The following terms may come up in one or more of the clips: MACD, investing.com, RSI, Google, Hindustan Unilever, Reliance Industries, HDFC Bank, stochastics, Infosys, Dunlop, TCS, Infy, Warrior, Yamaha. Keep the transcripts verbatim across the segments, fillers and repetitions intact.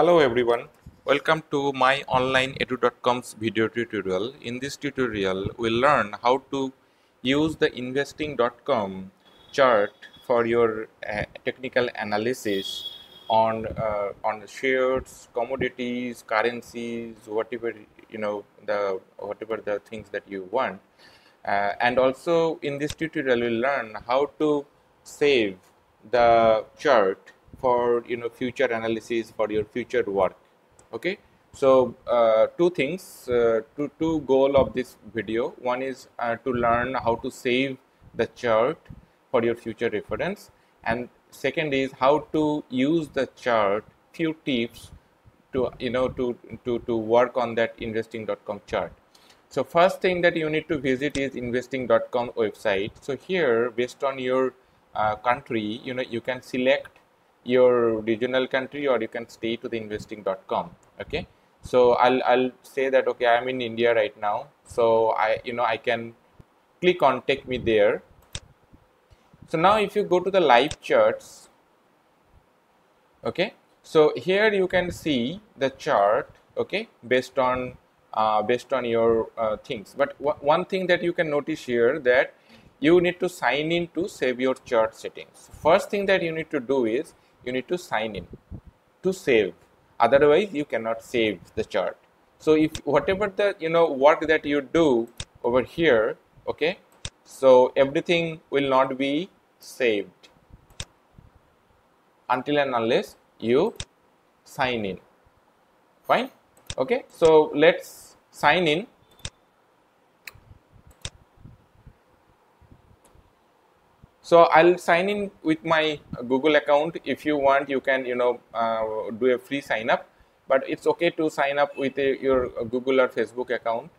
Hello everyone, welcome to my online edu dot com's video tutorial. In this tutorial, we'll learn how to use the investing dot com chart for your uh, technical analysis on uh, on shares, commodities, currencies, whatever you know the whatever the things that you want. Uh, and also in this tutorial, we'll learn how to save the chart for you know future analysis for your future work. Okay, so uh, two things, uh, two, two goal of this video. One is uh, to learn how to save the chart for your future reference, and second is how to use the chart, few tips to you know to to, to work on that investing dot com chart. So first thing that you need to visit is investing dot com website. So here, based on your uh, country, you know you can select your regional country, or you can stay to the investing dot com. Okay, so I'll, I'll say that, okay, I'm in India right now, so I you know I can click on take me there. So now if you go to the live charts, okay, so here you can see the chart, okay, based on uh, based on your uh, things. But one thing that you can notice here, that you need to sign in to save your chart settings. First thing that you need to do is you need to sign in to save, otherwise you cannot save the chart. So if whatever the you know work that you do over here, okay, so everything will not be saved until and unless you sign in. Fine, okay, so let's sign in. So I'll sign in with my Google account. If you want, you can you know uh, do a free sign up, but it's okay to sign up with a, your Google or Facebook account.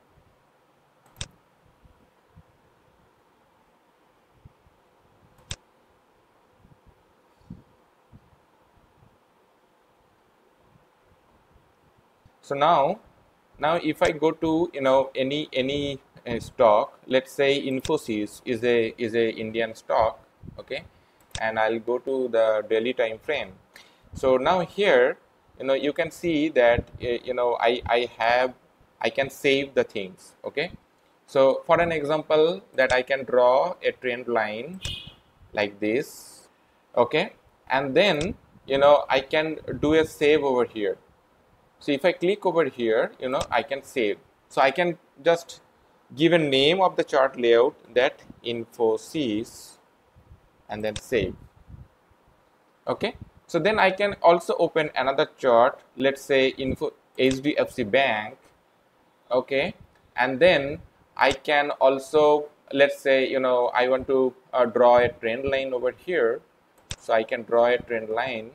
So now now if I go to you know any any a stock, let's say Infosys is a is a Indian stock, okay, and I'll go to the daily time frame. So now here you know you can see that uh, you know I, I have I can save the things. Okay, so for an example, that I can draw a trend line like this, okay, and then you know I can do a save over here. So if I click over here, you know I can save. So I can just give a name of the chart layout, that Infosys, and then save. Okay, so then I can also open another chart, let's say info H D F C Bank, okay, and then I can also, let's say you know I want to uh, draw a trend line over here. So I can draw a trend line,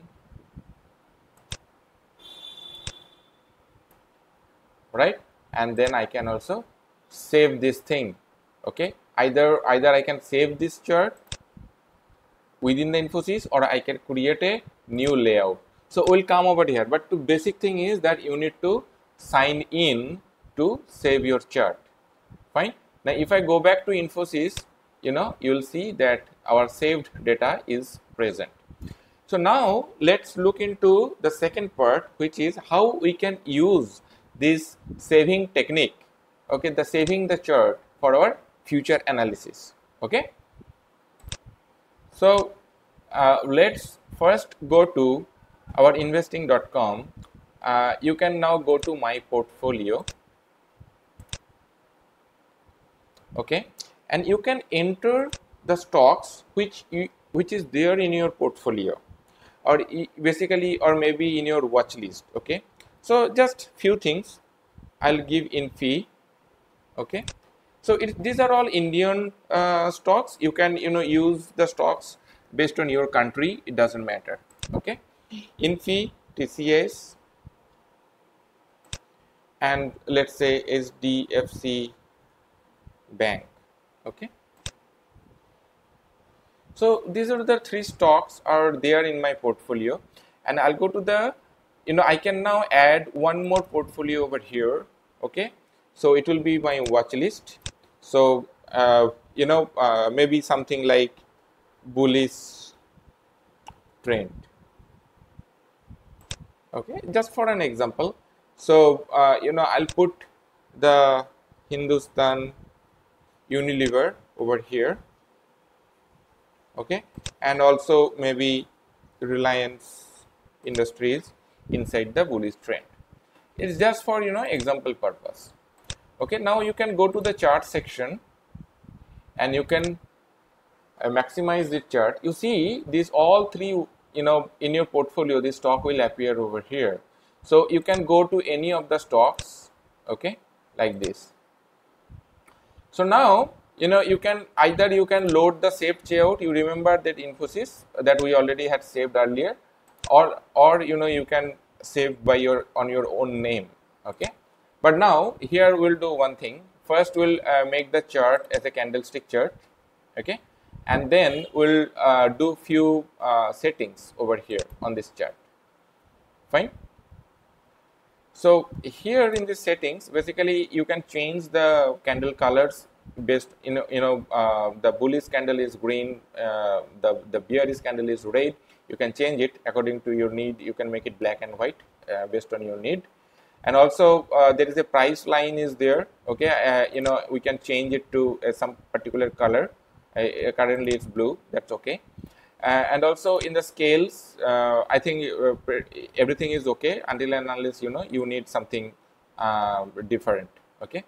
right, and then I can also save this thing. Okay, either either I can save this chart within the Infosys, or I can create a new layout. So we'll come over here, but the basic thing is that you need to sign in to save your chart. Fine, now if I go back to Infosys, you know you will see that our saved data is present. So now let's look into the second part, which is how we can use this saving technique, okay, the saving the chart for our future analysis. Okay, so uh, let's first go to our investing dot com. Uh, you can now go to my portfolio, okay, and you can enter the stocks which you, which is there in your portfolio, or basically, or maybe in your watch list. Okay, so just few things, I'll give Infy. Okay, so it, these are all Indian uh, stocks. You can you know use the stocks based on your country, it doesn't matter. Okay, Infy, T C S, and let's say H D F C Bank. Okay, so these are the three stocks are there in my portfolio, and I'll go to the you know I can now add one more portfolio over here. Okay, so it will be my watch list. So uh, you know uh, maybe something like bullish trend. Okay, just for an example. So uh, you know, I'll put the Hindustan Unilever over here, okay, and also maybe Reliance Industries inside the bullish trend. It's just for, you know, example purpose. Okay, now you can go to the chart section and you can uh, maximize the chart. You see these all three, you know, in your portfolio, this stock will appear over here. So you can go to any of the stocks, okay, like this. So now, you know, you can either you can load the saved payout. You remember that Infosys that we already had saved earlier, or or you know, you can save by your on your own name, okay. But now here we'll do one thing. First we'll uh, make the chart as a candlestick chart, okay, and then we'll uh, do few uh, settings over here on this chart. Fine. So here in the settings, basically you can change the candle colors based, you know, you know uh, the bullish candle is green, uh, the the bearish candle is red. You can change it according to your need. You can make it black and white uh, based on your need. And also uh, there is a price line is there, okay, uh, you know, we can change it to uh, some particular color. Uh, currently it's blue, that's okay. Uh, and also in the scales, uh, I think uh, everything is okay until and unless, you know, you need something uh, different, okay.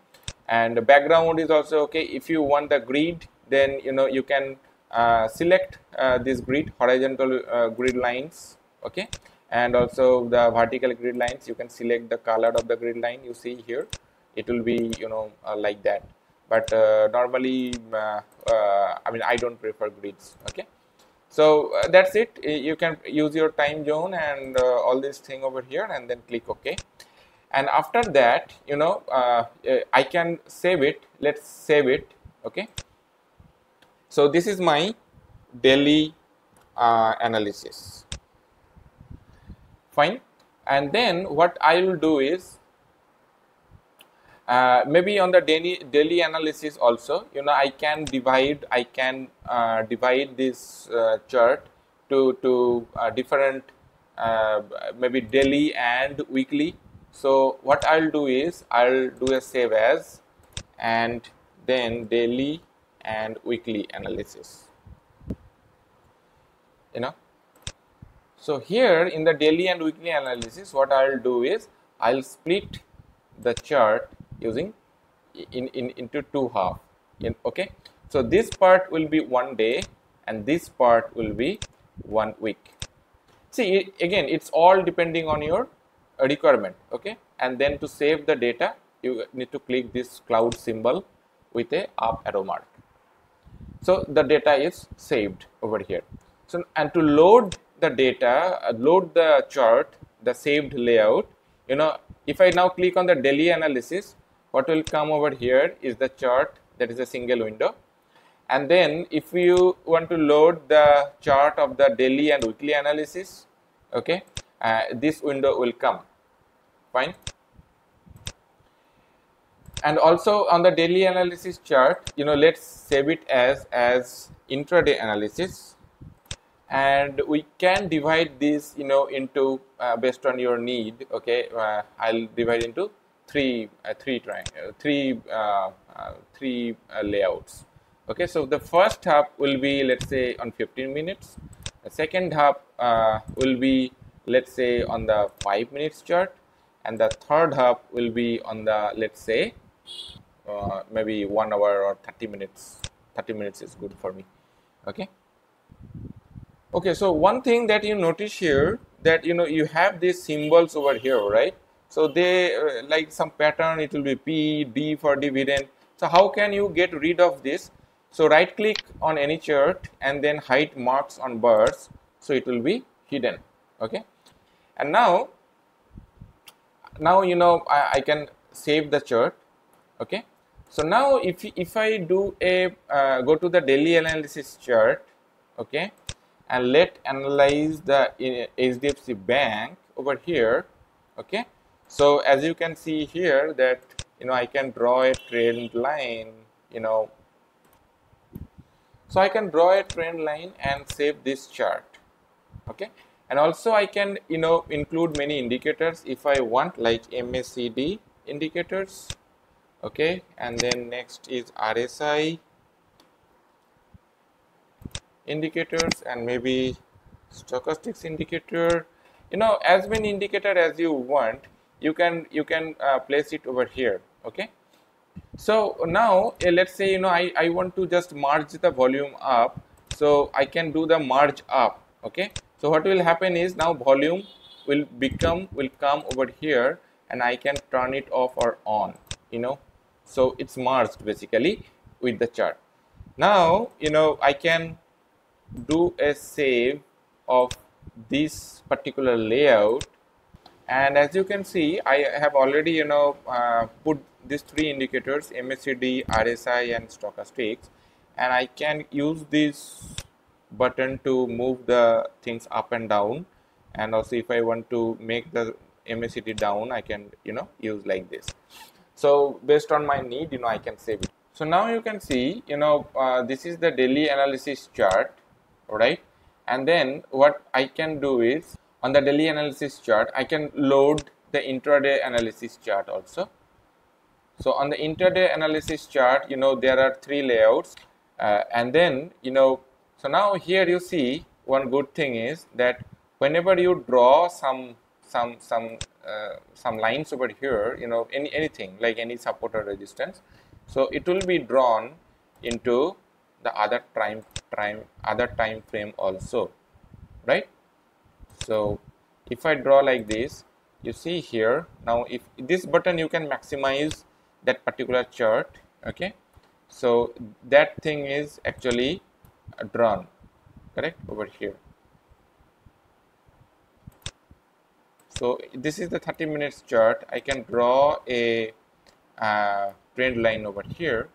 And the background is also okay. If you want the grid, then, you know, you can uh, select uh, this grid, horizontal uh, grid lines, okay, and also the vertical grid lines. You can select the color of the grid line. You see here, it will be, you know, uh, like that. But uh, normally, uh, uh, I mean, I don't prefer grids, okay. So uh, that's it. You can use your time zone and uh, all this thing over here, and then click OK. And after that, you know, uh, I can save it. Let's save it, okay. So this is my daily uh, analysis. Fine. And then what I will do is, uh, maybe on the daily daily analysis also, you know, I can divide. I can uh, divide this uh, chart to to uh, different, uh, maybe daily and weekly. So what I'll do is I'll do a save as, and then daily and weekly analysis. You know. So here in the daily and weekly analysis, what I'll do is I'll split the chart using in, in into two half. In, okay. So this part will be one day, and this part will be one week. See, again, it's all depending on your requirement, okay. And then to save the data, you need to click this cloud symbol with a up arrow mark. So the data is saved over here. So, and to load the data, uh, load the chart, the saved layout, you know, if I now click on the daily analysis, what will come over here is the chart that is a single window. And then if you want to load the chart of the daily and weekly analysis, okay, uh, this window will come. Fine. And also on the daily analysis chart, you know, let's save it as as intraday analysis. And we can divide this, you know, into uh, based on your need. Okay, uh, I'll divide into three, uh, three, tri uh, three, uh, uh, three uh, layouts. Okay, so the first half will be, let's say, on fifteen minutes. The second half uh, will be, let's say, on the five minutes chart, and the third half will be on the, let's say, uh, maybe one hour or thirty minutes. thirty minutes is good for me. Okay. Okay, so one thing that you notice here, that, you know, you have these symbols over here, right? So they uh, like some pattern, it will be P, D for dividend. So how can you get rid of this? So right click on any chart and then hide marks on bars, so it will be hidden, okay. And now, now you know, I, I can save the chart, okay. So now if, if I do a, uh, go to the daily analysis chart, okay, and let analyze the H D F C Bank over here, okay. So as you can see here that, you know, I can draw a trend line, you know. So I can draw a trend line and save this chart, okay. And also I can, you know, include many indicators if I want, like M A C D indicators, okay, and then next is R S I indicators and maybe stochastics indicator, you know, as many indicator as you want, you can you can uh, place it over here, okay. So now uh, let's say, you know, I, I want to just merge the volume up, so I can do the merge up, okay. So what will happen is now volume will become, will come over here and I can turn it off or on, you know, so it's merged basically with the chart. Now, you know, I can do a save of this particular layout, and as you can see, I have already, you know, uh, put these three indicators, M A C D, R S I and stochastics, and I can use this button to move the things up and down, and also if I want to make the M A C D down, I can, you know, use like this. So based on my need, you know, I can save it. So now you can see, you know, uh, this is the daily analysis chart, right? And then what I can do is, on the daily analysis chart, I can load the intraday analysis chart also. So on the intraday analysis chart, you know, there are three layouts, uh, and then, you know, so now here you see one good thing is that whenever you draw some some some uh, some lines over here, you know, any anything like any support or resistance, so it will be drawn into the other time time other time frame also, right? So if I draw like this, you see here, now if this button, you can maximize that particular chart, okay, so that thing is actually drawn, correct, over here. So this is the thirty minutes chart. I can draw a uh, trend line over here,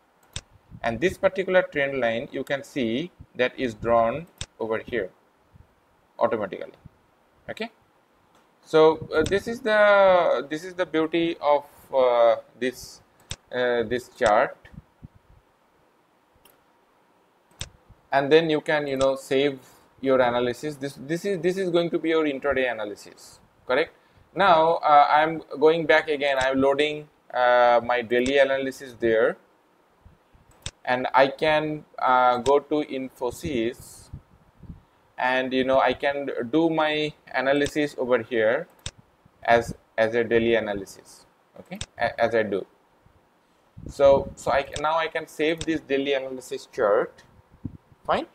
and this particular trend line, you can see that is drawn over here automatically, okay. So uh, this is the this is the beauty of uh, this uh, this chart. And then you can, you know, save your analysis. This this is this is going to be your intraday analysis, correct? Now uh, I'm going back again. I'm loading uh, my daily analysis there, and I can uh, go to Infosys, and you know, I can do my analysis over here as as a daily analysis, okay? As I do. So so I can, now I can save this daily analysis chart. Fine.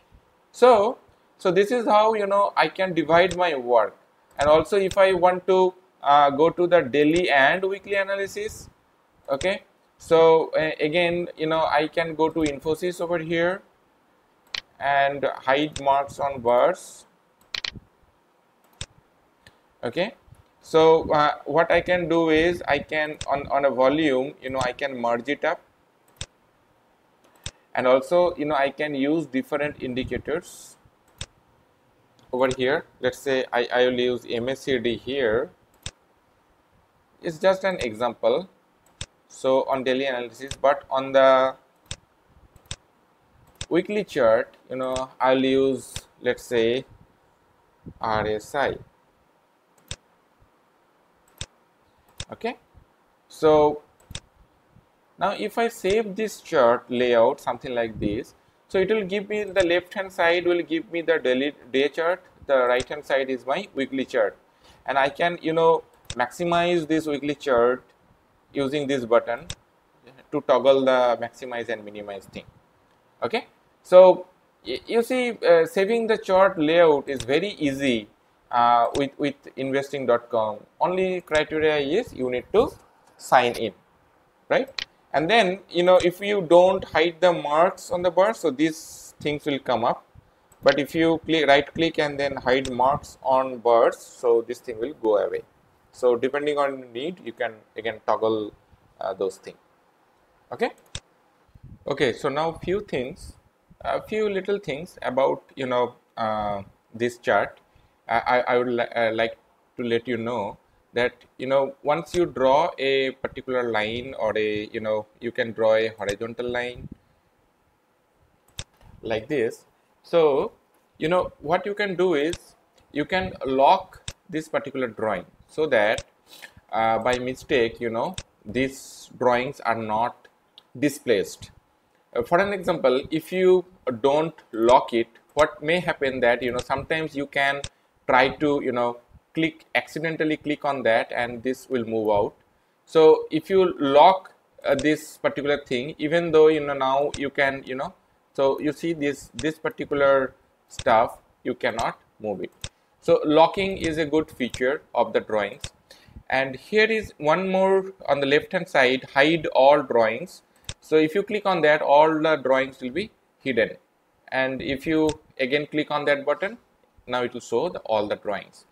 So, so this is how, you know, I can divide my work. And also if I want to uh, go to the daily and weekly analysis, okay. So uh, again, you know, I can go to Infosys over here and hide marks on bars, okay. So uh, what I can do is I can on, on a volume, you know, I can merge it up. And also, you know, I can use different indicators over here. Let's say I, I will use M A C D here. It's just an example. So on daily analysis, but on the weekly chart, you know, I'll use, let's say, R S I. Okay. So now if I save this chart layout something like this, so it will give me the left hand side will give me the daily day chart, the right hand side is my weekly chart, and I can, you know, maximize this weekly chart using this button to toggle the maximize and minimize thing, okay. So you see, uh, saving the chart layout is very easy uh, with, with investing dot com. Only criteria is you need to sign in, right? And then, you know, if you don't hide the marks on the bar, so these things will come up. But if you click, right click and then hide marks on bars, so this thing will go away. So depending on your need, you can again toggle uh, those things. Okay. Okay. So now few things, a few little things about, you know, uh, this chart. I, I would li uh, like to let you know that, you know, once you draw a particular line or a, you know, you can draw a horizontal line like this. So, you know, what you can do is you can lock this particular drawing so that uh, by mistake, you know, these drawings are not displaced. Uh, for an example, if you don't lock it, what may happen that, you know, sometimes you can try to, you know, click accidentally click on that and this will move out. So if you lock uh, this particular thing, even though, you know, now you can, you know, so you see this this particular stuff, you cannot move it. So locking is a good feature of the drawings. And here is one more on the left hand side, hide all drawings. So if you click on that, all the drawings will be hidden. And if you again click on that button, now it will show the, all the drawings.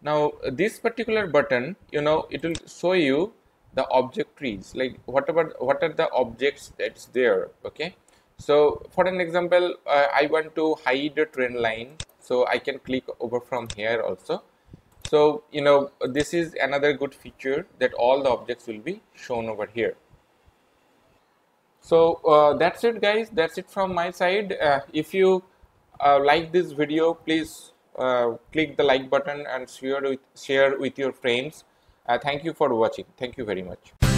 Now this particular button, you know, it will show you the object trees, like whatever, what are the objects that's there, okay. So for an example, uh, I want to hide a trend line, so I can click over from here also. So, you know, this is another good feature that all the objects will be shown over here. So uh, that's it guys, that's it from my side. Uh, if you uh, like this video, please uh, click the like button and share with, share with your friends. Uh, thank you for watching. Thank you very much.